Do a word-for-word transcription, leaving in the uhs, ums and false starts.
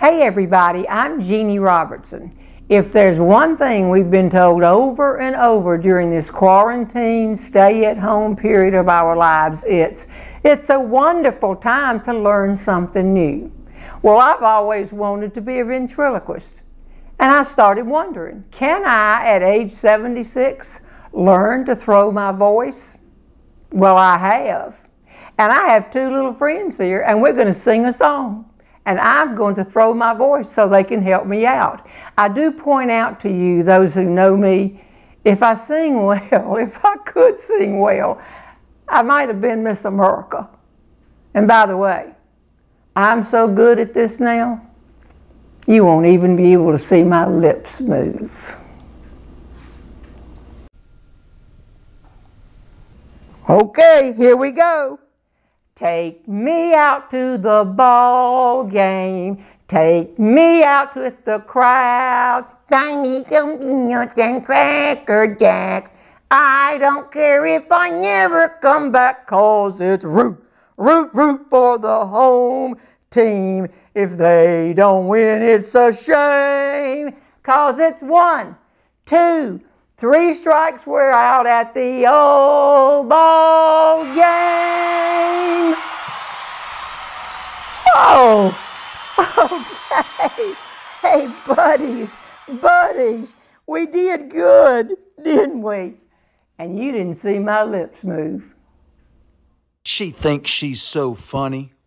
Hey everybody, I'm Jeanne Robertson. If there's one thing we've been told over and over during this quarantine, stay-at-home period of our lives, it's, it's a wonderful time to learn something new. Well, I've always wanted to be a ventriloquist, and I started wondering, can I, at age seventy-six, learn to throw my voice? Well, I have, and I have two little friends here, and we're going to sing a song. And I'm going to throw my voice so they can help me out. I do point out to you, those who know me, if I sing well, if I could sing well, I might have been Miss America. And by the way, I'm so good at this now, you won't even be able to see my lips move. Okay, here we go. Take me out to the ball game. Take me out with the crowd. Buy me some peanuts and Cracker Jacks. I don't care if I never come back, 'cause it's root, root, root for the home team. If they don't win, it's a shame, 'cause it's one, two, three strikes, we're out at the old ball game. Oh, okay. Hey, buddies, buddies, we did good, didn't we? And you didn't see my lips move. She thinks she's so funny.